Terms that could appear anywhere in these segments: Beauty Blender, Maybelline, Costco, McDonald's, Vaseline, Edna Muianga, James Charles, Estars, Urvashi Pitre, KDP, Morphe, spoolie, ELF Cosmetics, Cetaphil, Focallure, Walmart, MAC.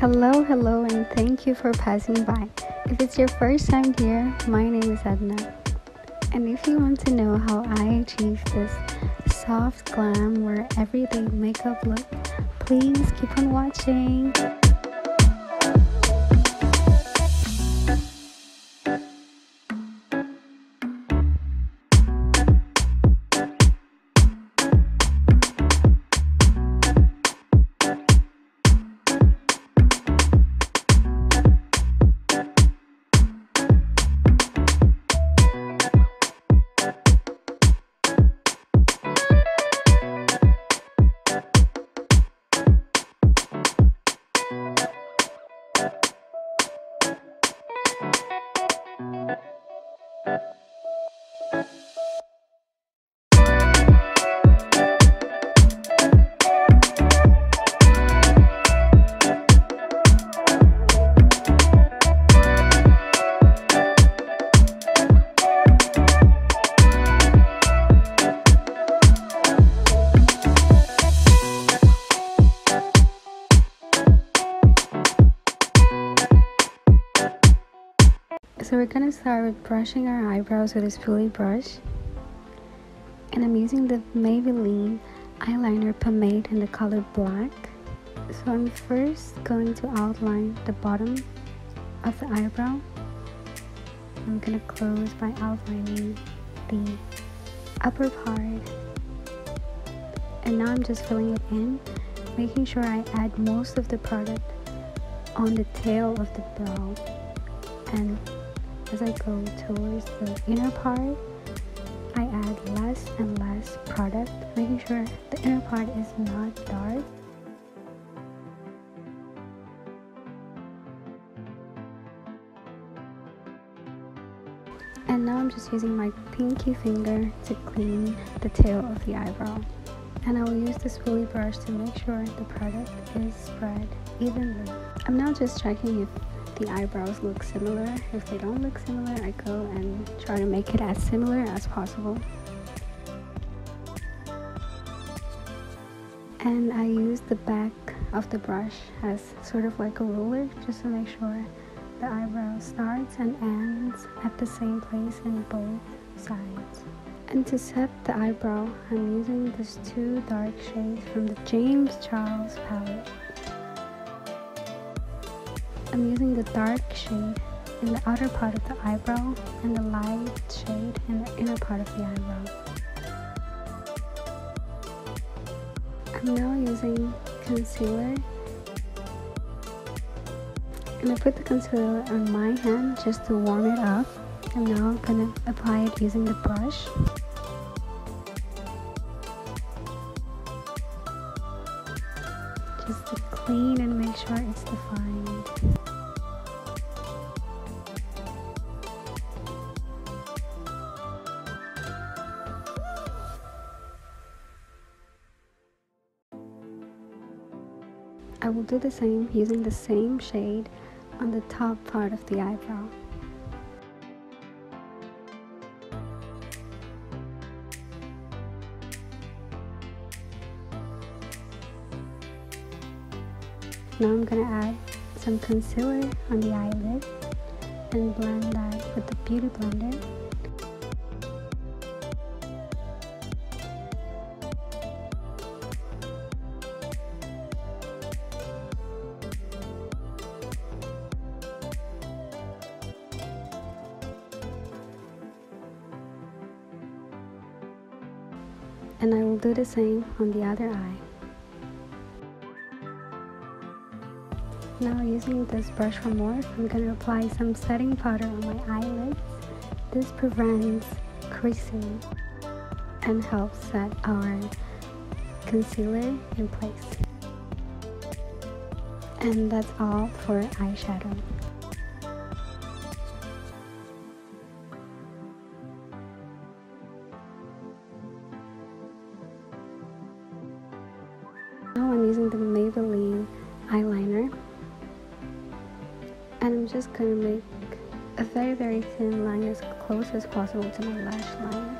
Hello and thank you for passing by. If it's your first time here, my name is Edna, and if you want to know how I achieve this soft glam or everyday makeup look, please keep on watching. So we're gonna start with brushing our eyebrows with a spoolie brush, and I'm using the Maybelline eyeliner pomade in the color black. So I'm first going to outline the bottom of the eyebrow. I'm gonna close by outlining the upper part, and now I'm just filling it in, making sure I add most of the product on the tail of the brow, and as I go towards the inner part, I add less and less product, making sure the inner part is not dark. And now I'm just using my pinky finger to clean the tail of the eyebrow. And I will use the spoolie brush to make sure the product is spread evenly. I'm now just checking if the eyebrows look similar. If they don't look similar, I go and try to make it as similar as possible. And I use the back of the brush as sort of like a ruler, just to make sure the eyebrow starts and ends at the same place in both sides. And to set the eyebrow, I'm using these two dark shades from the James Charles palette. I'm using the dark shade in the outer part of the eyebrow and the light shade in the inner part of the eyebrow. I'm now using concealer, and I put the concealer on my hand just to warm it up. I'm now gonna apply it using the brush. Just to clean and make sure it's defined. I will do the same using the same shade on the top part of the eyebrow. Now I'm going to add some concealer on the eyelid and blend that with the Beauty Blender. And I will do the same on the other eye. Now using this brush from Morphe, I'm going to apply some setting powder on my eyelids. This prevents creasing and helps set our concealer in place. And that's all for eyeshadow. Now I'm using the Maybelline eyeliner, and I'm just gonna make a very thin line as close as possible to my lash line.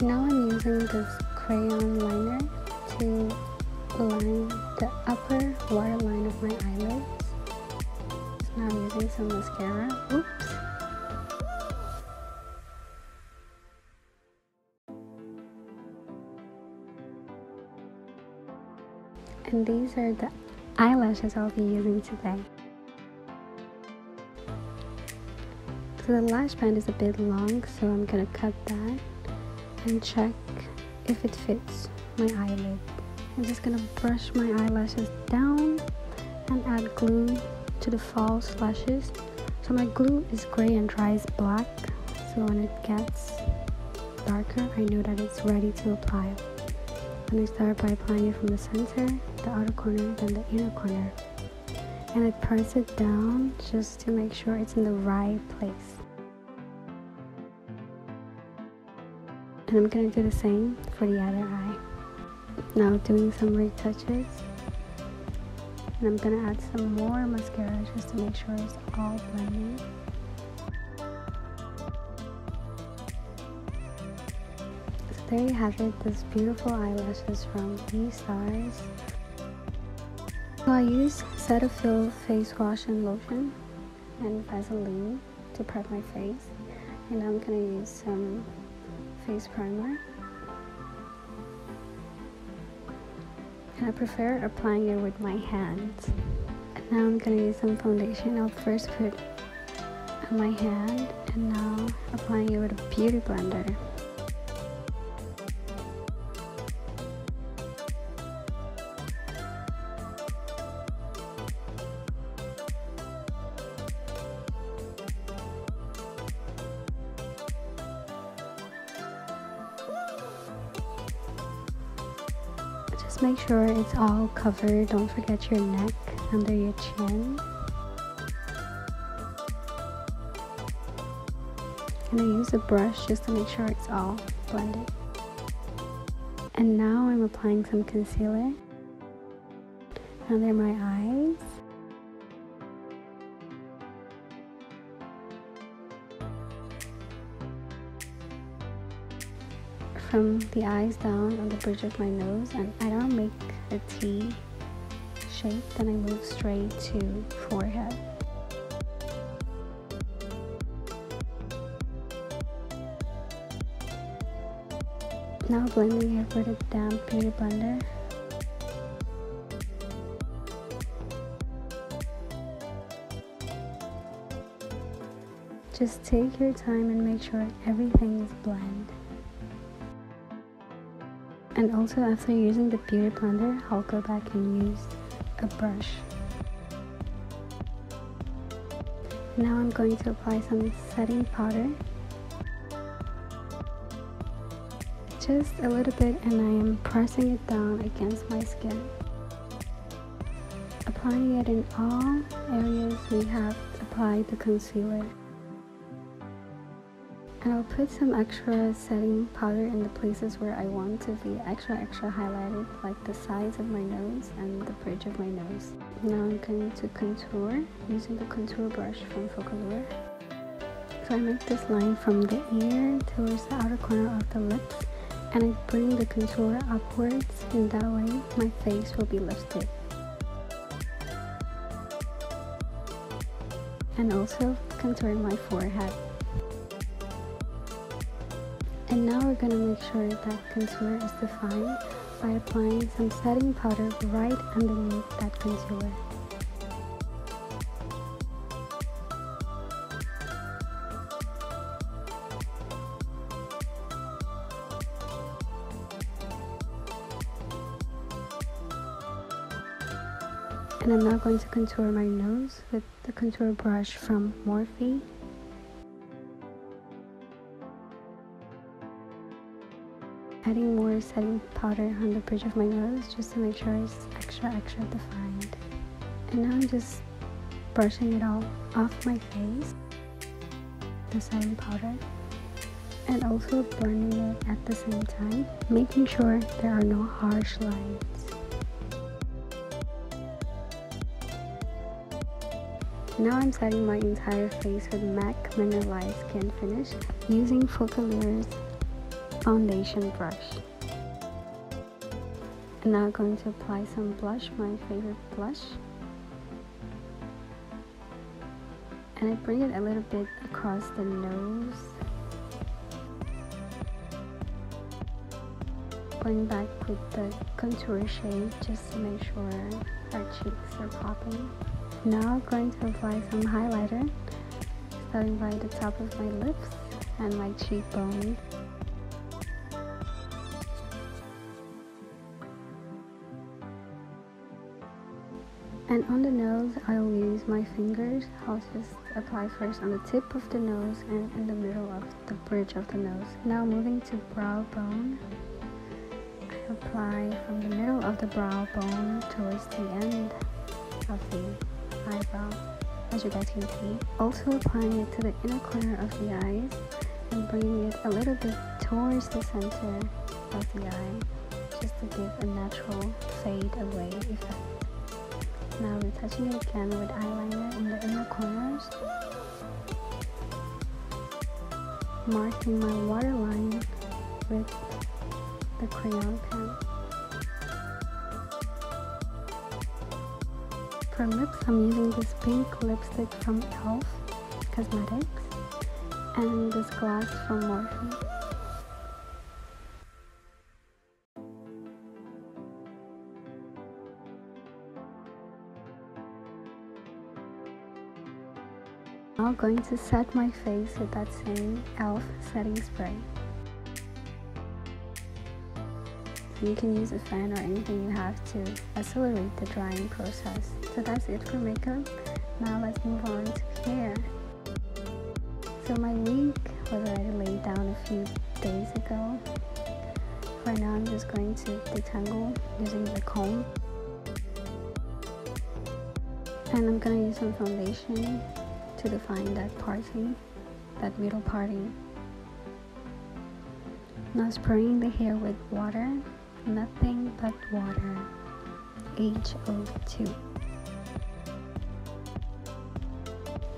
Now I'm using this crayon liner to line the upper waterline of my eyelids. So now I'm using some mascara. Oops. And these are the eyelashes I'll be using today. So the lash band is a bit long, so I'm gonna cut that and check if it fits my eyelid. I'm just gonna brush my eyelashes down and add glue to the false lashes. So my glue is gray and dries black, so when it gets darker, I know that it's ready to apply. And I start by applying it from the center, the outer corner, then the inner corner. And I press it down just to make sure it's in the right place. And I'm gonna do the same for the other eye. Now doing some retouches. And I'm gonna add some more mascara just to make sure it's all blended. There you have it, those beautiful eyelashes from Estars. So I use Cetaphil face wash and lotion and Vaseline to prep my face. And I'm gonna use some face primer. And I prefer applying it with my hands. And now I'm gonna use some foundation. I'll first put on my hand and now applying it with a Beauty Blender. Just make sure it's all covered. Don't forget your neck, under your chin. And I use a brush just to make sure it's all blended. And now I'm applying some concealer under my eyes. From the eyes down on the bridge of my nose, and I don't make a T shape, then I move straight to forehead. Now blending it with a damp Beauty Blender. Just take your time and make sure everything is blended. And also after using the Beauty Blender, I'll go back and use a brush. Now I'm going to apply some setting powder. Just a little bit, and I am pressing it down against my skin. Applying it in all areas we have applied the concealer. And I'll put some extra setting powder in the places where I want to be extra highlighted, like the sides of my nose and the bridge of my nose. Now I'm going to contour using the contour brush from Focallure. So I make this line from the ear towards the outer corner of the lips, and I bring the contour upwards, and that way my face will be lifted. And also contour my forehead. And now we're going to make sure that contour is defined by applying some setting powder right underneath that contour. And I'm now going to contour my nose with the contour brush from Morphe. Adding more setting powder on the bridge of my nose just to make sure it's extra defined. And now I'm just brushing it all off my face, the setting powder, and also blending it at the same time, making sure there are no harsh lines. Now I'm setting my entire face with MAC Mineralized Skin Finish using Focallure's foundation brush. I'm now going to apply some blush, my favorite blush. And I bring it a little bit across the nose. Going back with the contour shade just to make sure our cheeks are popping. Now going to apply some highlighter, starting by the top of my lips and my cheekbone. And on the nose, I'll use my fingers. I'll just apply first on the tip of the nose and in the middle of the bridge of the nose. Now moving to brow bone, I apply from the middle of the brow bone towards the end of the eyebrow, as you guys can see. Also applying it to the inner corner of the eyes and bringing it a little bit towards the center of the eye, just to give a natural fade away effect. Now retouching it again with eyeliner in the inner corners, marking my waterline with the crayon pen. For lips, I'm using this pink lipstick from ELF Cosmetics and this gloss from Morphe. Now going to set my face with that same ELF setting spray. You can use a fan or anything you have to accelerate the drying process. So that's it for makeup. Now let's move on to hair. So my wig was already laid down a few days ago. For now I'm just going to detangle using the comb. And I'm going to use some foundation to define that middle party. Now spraying the hair with water, nothing but water, HO2.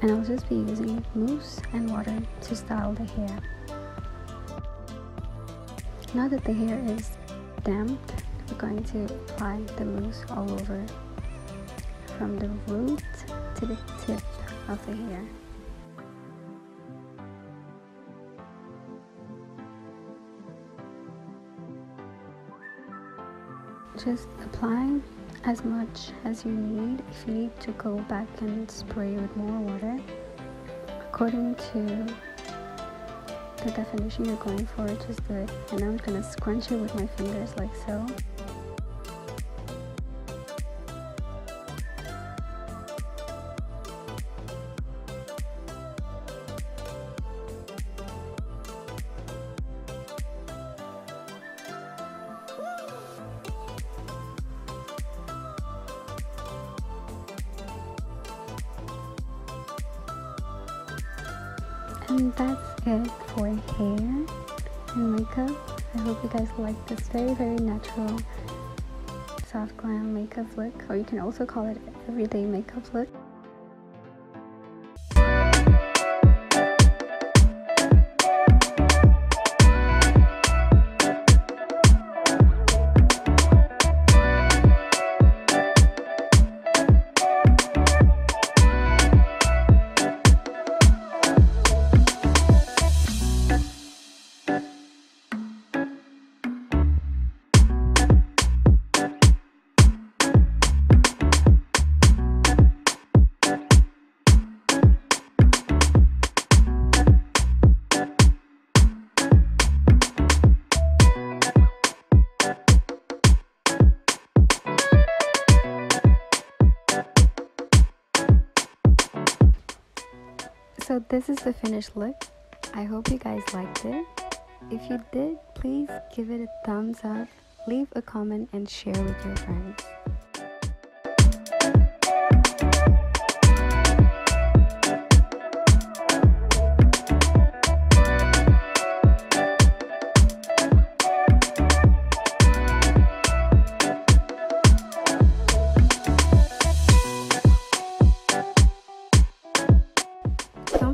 And I'll just be using mousse and water to style the hair. Now that the hair is damp, we're going to apply the mousse all over, from the root to the tip of the hair. Just apply as much as you need. If you need to go back and spray with more water, according to the definition you're going for, just do it. And I'm gonna scrunch it with my fingers like so. And that's it for hair and makeup. I hope you guys like this very natural soft glam makeup look, or you can also call it everyday makeup look. So this is the finished look. I hope you guys liked it. If you did, please give it a thumbs up, leave a comment, and share with your friends.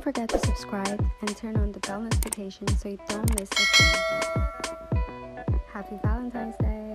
forget to subscribe and turn on the bell notification so you don't miss a thing. Happy Valentine's Day!